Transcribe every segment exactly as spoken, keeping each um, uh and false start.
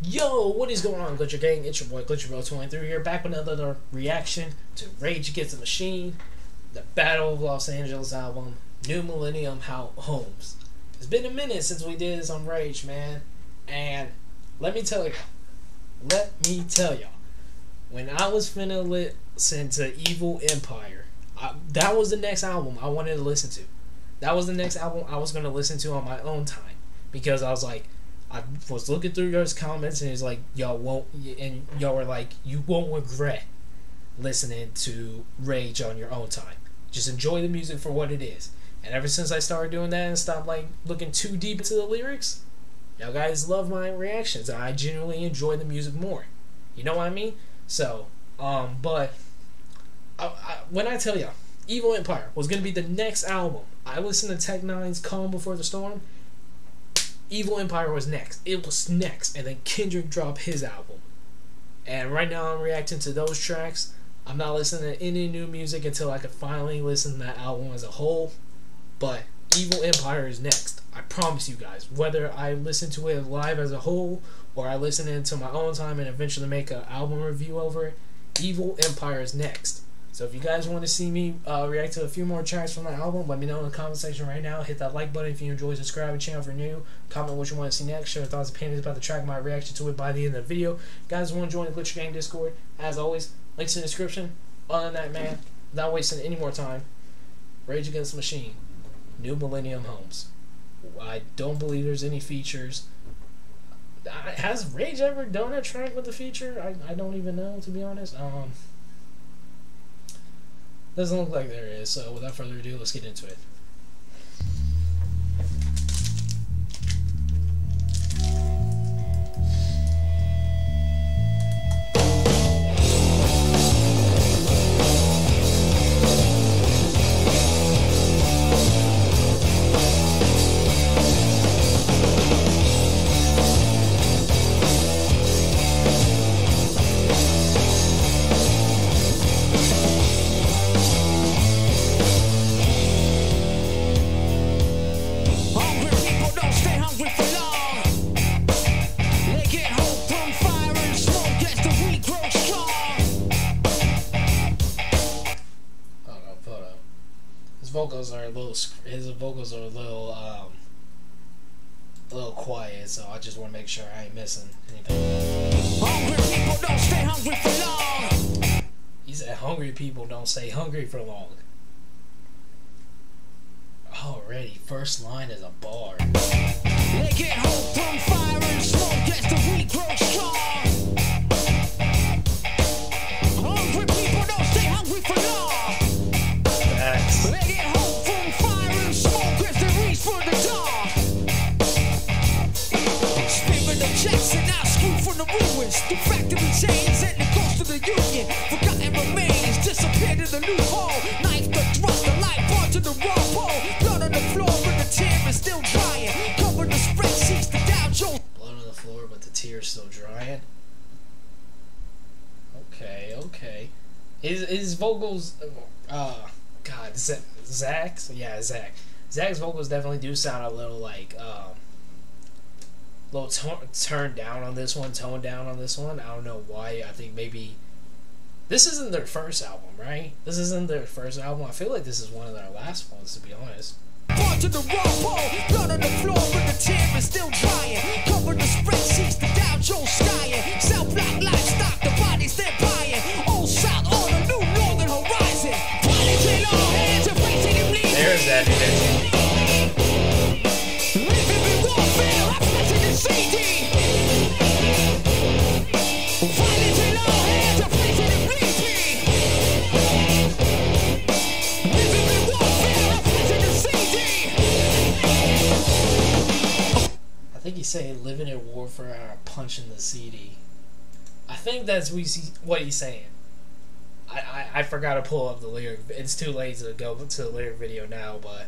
Yo, what is going on, Glitcher Gang? It's your boy Glitcher Bro twenty-three here, back with another reaction to Rage Against the Machine, the Battle of Los Angeles album, New Millennium Homes. It's been a minute since we did this on Rage, man. And let me tell y'all, let me tell y'all, when I was finna listen to Evil Empire, I, that was the next album I wanted to listen to. That was the next album I was gonna listen to on my own time, because I was like, I was looking through your comments and it's like, y'all won't, and y'all were like, you won't regret listening to Rage on your own time. Just enjoy the music for what it is. And ever since I started doing that and stopped like looking too deep into the lyrics, y'all guys love my reactions. I genuinely enjoy the music more. You know what I mean? So, um, but I, I, when I tell y'all, Evil Empire was gonna be the next album. I listened to Tech Nine's "Calm Before the Storm." Evil Empire was next. It was next. And then Kendrick dropped his album. And right now I'm reacting to those tracks. I'm not listening to any new music until I can finally listen to that album as a whole. But Evil Empire is next. I promise you guys. Whether I listen to it live as a whole, or I listen it to my own time and eventually make an album review over it, Evil Empire is next. So if you guys want to see me uh, react to a few more tracks from my album, let me know in the comment section right now. Hit that like button if you enjoy, subscribe to the channel if you're new. Comment what you want to see next. Share your thoughts and opinions about the track and my reaction to it by the end of the video. If you guys want to join the Glitcher Gang Discord, as always, links in the description. Other than that, man, not wasting any more time, Rage Against the Machine, New Millennium Homes. I don't believe there's any features. Has Rage ever done a track with a feature? I, I don't even know, to be honest. Um... Doesn't look like there is, so without further ado, let's get into it. Vocals are a little, his vocals are a little, um, a little quiet, so I just want to make sure I ain't missing anything. Hungry people don't stay hungry for long. He said hungry people don't stay hungry for long. Already, first line is a bar. They get hope from fire and smoke, gets the weak grow strong. Hungry people don't stay hungry for long. The factory chains and it goes to the union. Forgotten remains disappear to the loophole. Knife the thrust, the light bar to the raw pole. Blood on the floor, but the tear is still drying. Cover the spreadsheets, the Dow Jones. Blood on the floor, but the tear is still drying. Okay, okay. His his vocals, uh, God, Zach's, yeah, Zach. Zach's vocals definitely do sound a little like, um. little t turned down on this one, toned down on this one. I don't know why. I think maybe this isn't their first album, right? This isn't their first album. I feel like this is one of their last ones, to be honest. To the raw blood on the floor, but the tear is still drying. Cover the spreadsheets, the Dow Jones skying. South Black livestock, the bodies they're buying. Old South on a new northern horizon. Politics in our hands, and facing them leaves. There's that energy. Saying living in warfare or punching the C D. I think that's what he's, what he's saying. I, I, I forgot to pull up the lyric. It's too late to go to the lyric video now, but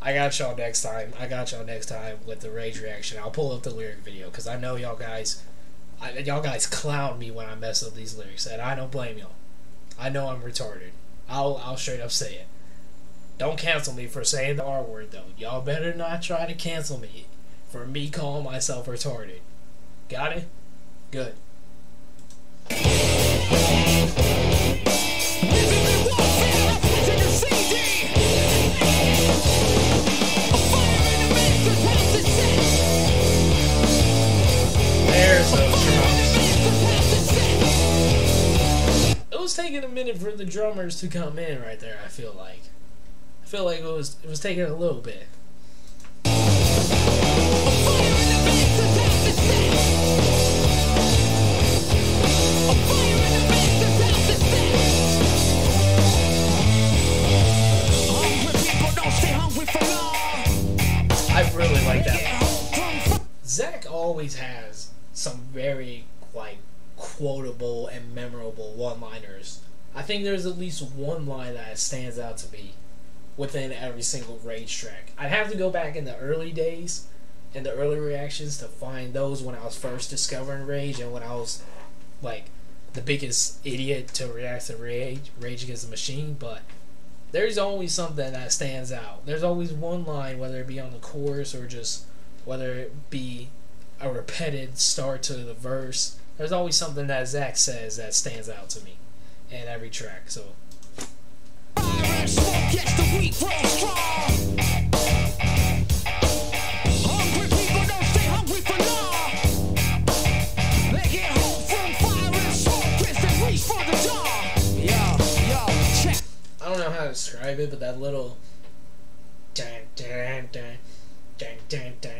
I got y'all next time. I got y'all next time with the Rage reaction. I'll pull up the lyric video, because I know y'all guys, y'all guys clown me when I mess up these lyrics, and I don't blame y'all. I know I'm retarded. I'll, I'll straight up say it. Don't cancel me for saying the R word, though. Y'all better not try to cancel me for me calling myself retarded. Got it? Good. There's those drums. It was taking a minute for the drummers to come in right there, I feel like. I feel like it was it was taking a little bit. I really like that one. Zach always has some very like quotable and memorable one-liners. I think there's at least one line that stands out to me within every single Rage track. I'd have to go back in the early days and the early reactions to find those when I was first discovering Rage and when I was like the biggest idiot to react to Rage, Rage Against the Machine, but there's always something that stands out. There's always one line, whether it be on the chorus or just whether it be a repetitive start to the verse. There's always something that Zach says that stands out to me in every track, so. I don't know how to describe it, but that little dun, dun, dun, dun, dun, dun,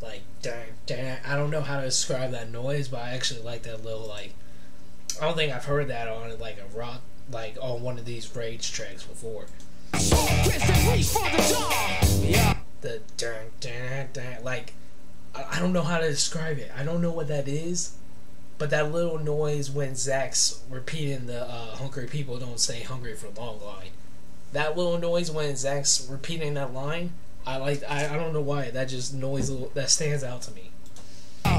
like dun, dun, I don't know how to describe that noise, but I actually like that little like. I don't think I've heard that on like a rock, like on one of these Rage tracks before. Yeah, the dun, dun, dun, like I, I don't know how to describe it. I don't know what that is. But that little noise when Zach's repeating the uh, hungry people don't stay hungry for long line. That little noise when Zach's repeating that line, I like. I, I don't know why. That just noise that stands out to me. Yo,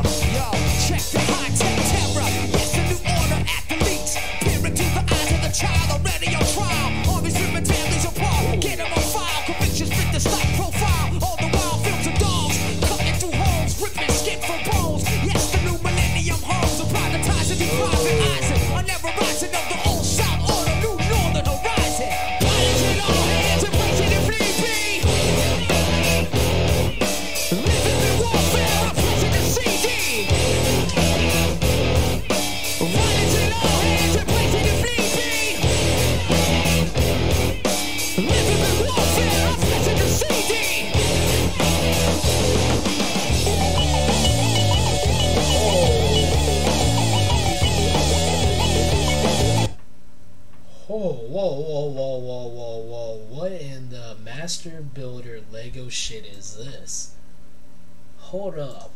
check the high tech terror. It's a new order athletes. Peering to the eyes of the child already on trial. All these libertarians are wild. Get them on file. Convictions fit the stock profile. All the wild filter dogs cutting through holes, ripping skin from bones. Yes, the new Millennium Homes. Master Builder Lego shit is this? Hold up.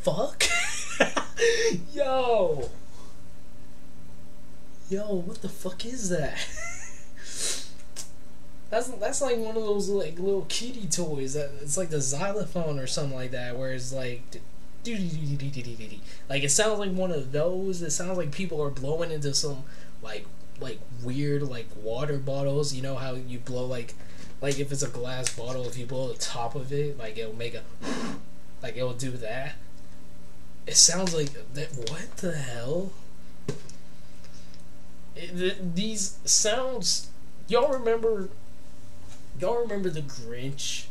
What the fuck? Yo. Yo, what the fuck is that? That's that's like one of those like little kitty toys that it's like the xylophone or something like that, where it's like like it sounds like one of those. It sounds like people are blowing into some like like weird like water bottles. You know how you blow like like if it's a glass bottle, if you blow the top of it, like it'll make a like it'll do that. It sounds like that. What the hell? It, th these sounds. Y'all remember? Y'all remember the Grinch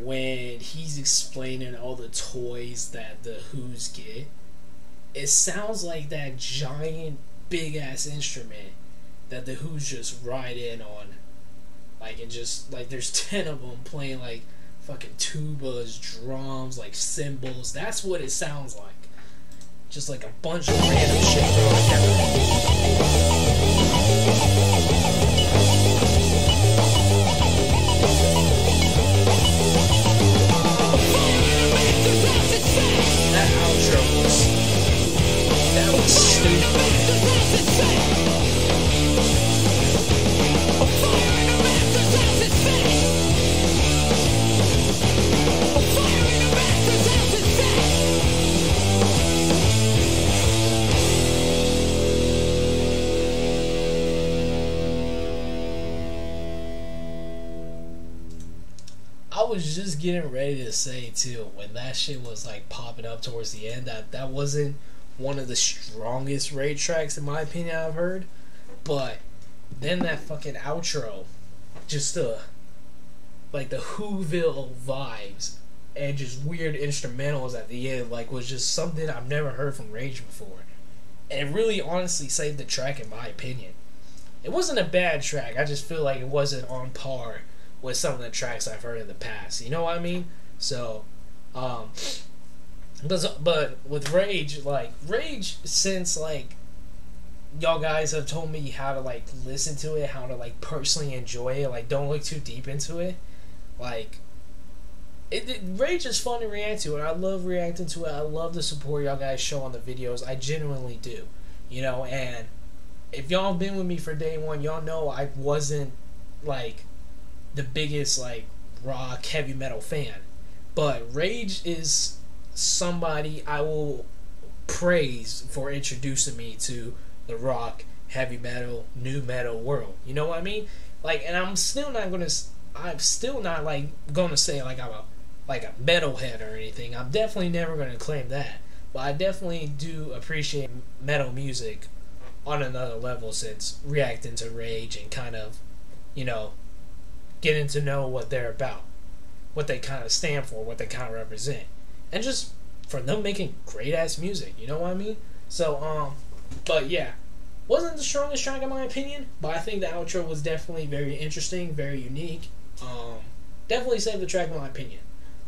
when he's explaining all the toys that the Who's get? It sounds like that giant, big-ass instrument that the Who's just ride in on. Like, it just, like, there's ten of them playing, like, fucking tubas, drums, like, cymbals. That's what it sounds like. Just, like, a bunch of random shit thrown together. That outro was, that was stupid. was just getting ready to say too, when that shit was like popping up towards the end, that that wasn't one of the strongest Rage tracks in my opinion I've heard, but then that fucking outro, just uh, like the Whoville vibes and just weird instrumentals at the end, like was just something I've never heard from Rage before, and it really honestly saved the track in my opinion. It wasn't a bad track, I just feel like it wasn't on par with some of the tracks I've heard in the past, you know what I mean? So, um, but, but with Rage, like, Rage, since, like, y'all guys have told me how to, like, listen to it, how to, like, personally enjoy it, like, don't look too deep into it, like, it, it Rage is fun to react to, and I love reacting to it, I love the support y'all guys show on the videos, I genuinely do, you know, and if y'all been with me for day one, y'all know I wasn't, like, the biggest, like, rock, heavy metal fan. But Rage is somebody I will praise for introducing me to the rock, heavy metal, new metal world. You know what I mean? Like, and I'm still not gonna, I'm still not, like, gonna say, like, I'm a, like, a metalhead or anything. I'm definitely never gonna claim that. But I definitely do appreciate metal music on another level since reacting to Rage and kind of, you know, getting to know what they're about, what they kind of stand for, what they kind of represent, and just for them making great ass music, you know what I mean? So, um, but yeah, wasn't the strongest track in my opinion, but I think the outro was definitely very interesting, very unique. Um, definitely saved the track in my opinion.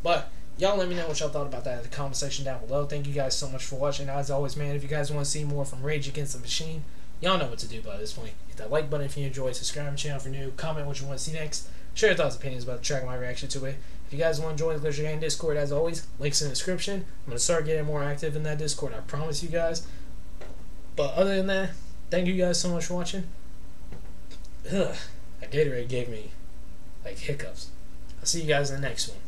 But y'all let me know what y'all thought about that in the comment section down below. Thank you guys so much for watching. As always, man, if you guys want to see more from Rage Against the Machine, y'all know what to do by this point. Hit that like button if you enjoyed, subscribe to the channel if you're new, comment what you want to see next, share your thoughts and opinions about the track and my reaction to it. If you guys want to join the Glitcher Gang Discord, as always, links in the description. I'm going to start getting more active in that Discord, I promise you guys. But other than that, thank you guys so much for watching. Ugh, that Gatorade gave me, like, hiccups. I'll see you guys in the next one.